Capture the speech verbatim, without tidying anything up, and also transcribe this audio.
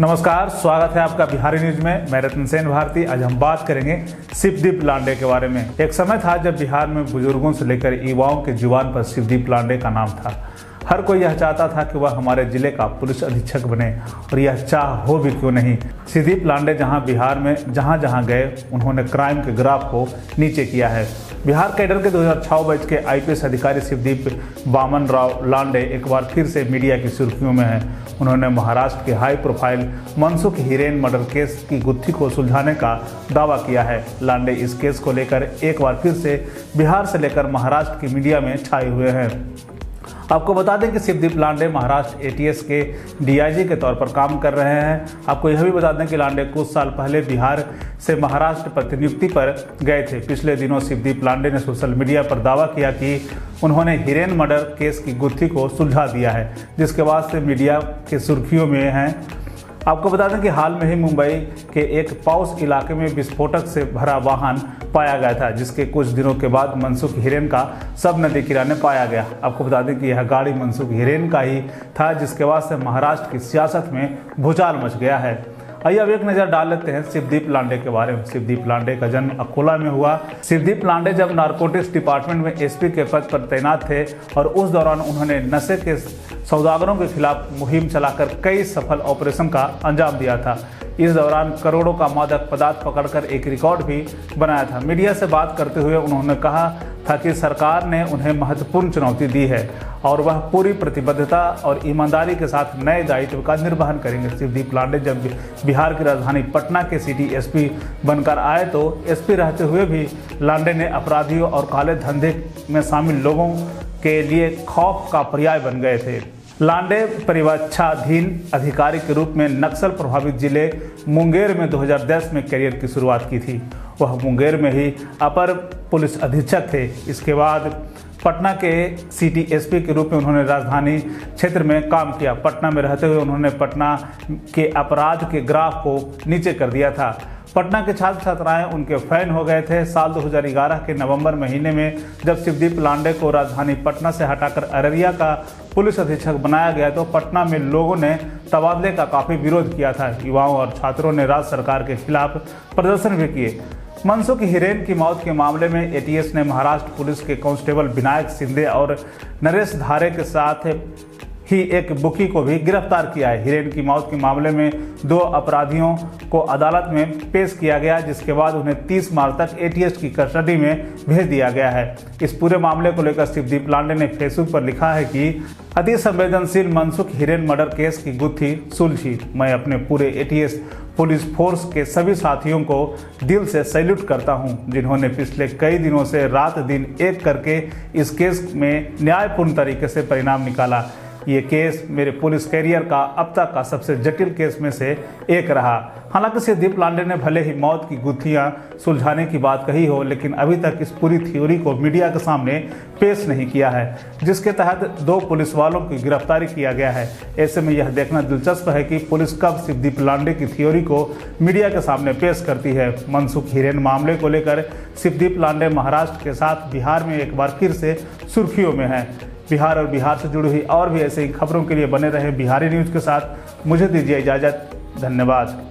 नमस्कार, स्वागत है आपका बिहारी न्यूज में। मैं रतनसेन भारती। आज हम बात करेंगे शिवदीप लांडे के बारे में। एक समय था जब बिहार में बुजुर्गों से लेकर युवाओं के जुबान पर शिवदीप लांडे का नाम था। हर कोई यह चाहता था कि वह हमारे जिले का पुलिस अधीक्षक बने, और यह चाह हो भी क्यों नहीं। शिवदीप लांडे जहां बिहार में जहां जहां गए उन्होंने क्राइम के ग्राफ को नीचे किया है। बिहार कैडर के दो हज़ार छह बैच के आई पी एस अधिकारी शिवदीप बामनराव लांडे एक बार फिर से मीडिया की सुर्खियों में हैं। उन्होंने महाराष्ट्र के high profile Mansukh Hiren murder case की गुत्थी को सुलझाने का दावा किया है। लांडे इस केस को लेकर एक बार फिर से बिहार से लेकर महाराष्ट्र की मीडिया में छाए हुए हैं। आपको बता दें कि Shivdeep Lande Maharashtra A T S के डी आई जी के तौर पर काम कर रहे हैं। आपको यह भी बता दें कि लांडे कुछ साल पहले बिहार से महाराष्ट्र प्रतिनियुक्ति पर गए थे। पिछले दिनों शिवदीप लांडे ने सोशल मीडिया पर दावा किया कि उन्होंने हिरेन मर्डर केस की गुत्थी को सुलझा दिया है, जिसके बाद से मीडिया के सुर्खियों में हैं। आपको बता दें कि हाल में ही मुंबई के एक पाउस इलाके में विस्फोटक से भरा वाहन पाया गया था, जिसके कुछ दिनों के बाद मनसुख हिरेन का सब नदी किराने पाया गया। आपको बता दें कि यह गाड़ी मनसुख हिरेन का ही था, जिसके बाद से महाराष्ट्र की सियासत में भूचाल मच गया है। आइए अब एक नज़र डाल लेते हैं शिवदीप लांडे के बारे में। शिवदीप लांडे का जन्म अकोला में हुआ। शिवदीप लांडे जब नारकोटिक्स डिपार्टमेंट में एस पी के पद पर तैनात थे, और उस दौरान उन्होंने नशे के सौदागरों के खिलाफ मुहिम चलाकर कई सफल ऑपरेशन का अंजाम दिया था। इस दौरान करोड़ों का मादक पदार्थ पकड़कर एक रिकॉर्ड भी बनाया था। मीडिया से बात करते हुए उन्होंने कहा था कि सरकार ने उन्हें महत्वपूर्ण चुनौती दी है, और वह पूरी प्रतिबद्धता और ईमानदारी के साथ नए दायित्व का निर्वहन करेंगे। शिवदीप लांडे जब बिहार की राजधानी पटना के सिटी एस पी बनकर आए तो एस पी रहते हुए भी लांडे ने अपराधियों और काले धंधे में शामिल लोगों के लिए खौफ का पर्याय बन गए थे। लांडे परिवक्षाधीन अधिकारी के रूप में नक्सल प्रभावित जिले मुंगेर में दो हज़ार दस में करियर की शुरुआत की थी। वह मुंगेर में ही अपर पुलिस अधीक्षक थे। इसके बाद पटना के सिटी एस पी के रूप में उन्होंने राजधानी क्षेत्र में काम किया। पटना में रहते हुए उन्होंने पटना के अपराध के ग्राफ को नीचे कर दिया था। पटना के छात्र छात्राएं उनके फैन हो गए थे। साल दो हज़ार ग्यारह के नवंबर महीने में जब शिवदीप लांडे को राजधानी पटना से हटाकर अररिया का पुलिस अधीक्षक बनाया गया तो पटना में लोगों ने तबादले का काफ़ी विरोध किया था। युवाओं और छात्रों ने राज्य सरकार के खिलाफ प्रदर्शन भी किए। मनसुख हिरेन की मौत के मामले में ए टी एस ने महाराष्ट्र पुलिस के कांस्टेबल विनायक सिंधे और नरेश धारे के साथ ही एक बुकी को भी गिरफ्तार किया है। हिरेन की मौत के मामले में दो अपराधियों को अदालत में पेश किया गया, जिसके बाद उन्हें तीस मार्च तक ए टी एस की कस्टडी में भेज दिया गया है। इस पूरे मामले को लेकर शिवदीप लांडे ने फेसबुक पर लिखा है कि अति संवेदनशील मनसुख हिरेन मर्डर केस की गुत्थी सुलझी। मैं अपने पूरे A T S police force के सभी साथियों को दिल से सैल्यूट करता हूं, जिन्होंने पिछले कई दिनों से रात दिन एक करके इस केस में न्यायपूर्ण तरीके से परिणाम निकाला। ये केस मेरे पुलिस कैरियर का अब तक का सबसे जटिल केस में से एक रहा। हालांकि शिवदीप लांडे ने भले ही मौत की गुत्थियां सुलझाने की बात कही हो, लेकिन अभी तक इस पूरी थ्योरी को मीडिया के सामने पेश नहीं किया है, जिसके तहत दो पुलिस वालों की गिरफ्तारी किया गया है। ऐसे में यह देखना दिलचस्प है कि पुलिस कब शिवदीप लांडे की थ्योरी को मीडिया के सामने पेश करती है। मनसुख हिरेन मामले को लेकर शिवदीप लांडे महाराष्ट्र के साथ बिहार में एक बार फिर से सुर्खियों में हैं। बिहार और बिहार से जुड़ी हुई और भी ऐसे ही खबरों के लिए बने रहे बिहारी न्यूज़ के साथ। मुझे दीजिए इजाज़त। धन्यवाद।